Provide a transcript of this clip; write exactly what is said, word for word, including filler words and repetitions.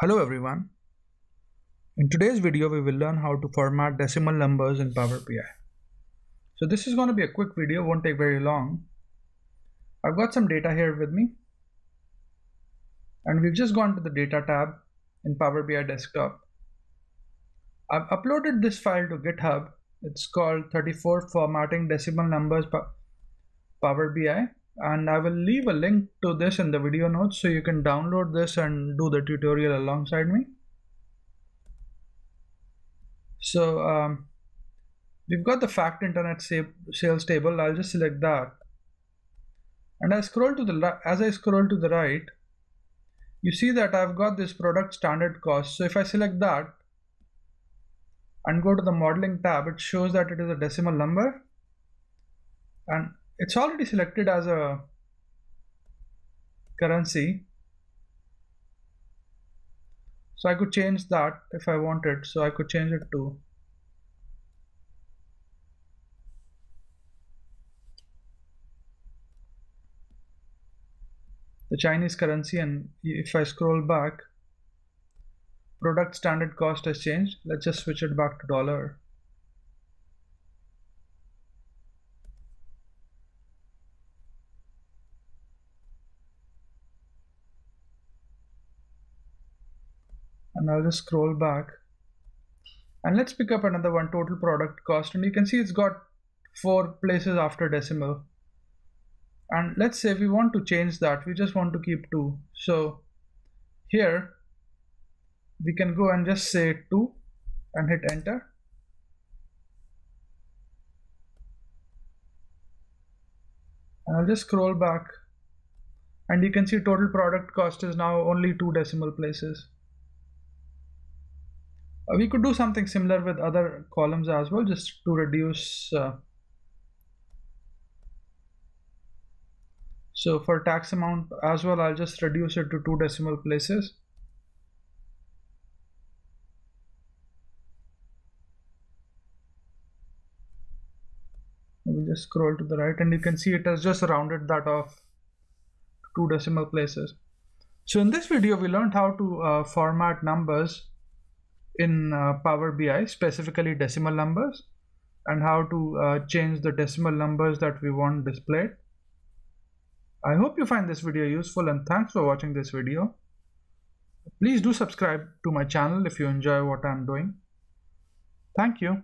Hello everyone. In today's video we will learn how to format decimal numbers in Power B I. So this is going to be a quick video, won't take very long. I've got some data here with me and we've just gone to the data tab in Power B I desktop. I've uploaded this file to GitHub. It's called thirty-four formatting decimal numbers Power B I, and I will leave a link to this in the video notes so you can download this and do the tutorial alongside me. So um, we've got the fact internet sales table. I'll just select that, and I scroll to the as I scroll to the right, you see that I've got this product standard cost. So if I select that and go to the modeling tab, it shows that it is a decimal number and it's already selected as a currency, so I could change that if I wanted. So I could change it to the Chinese currency, and if I scroll back, product standard cost has changed. Let's just switch it back to dollar. And I'll just scroll back and let's pick up another one, total product cost, and you can see it's got four places after decimal. And let's say we want to change that, we just want to keep two. So here we can go and just say two and hit enter. And I'll just scroll back and you can see total product cost is now only two decimal places. We could do something similar with other columns as well, just to reduce. Uh, so for tax amount as well, I'll just reduce it to two decimal places. We'll just scroll to the right and you can see it has just rounded that off to two decimal places. So in this video, we learned how to uh, format numbers in uh, Power B I, specifically decimal numbers, and how to uh, change the decimal numbers that we want displayed. I hope you find this video useful, and thanks for watching this video. Please do subscribe to my channel if you enjoy what I'm doing. Thank you.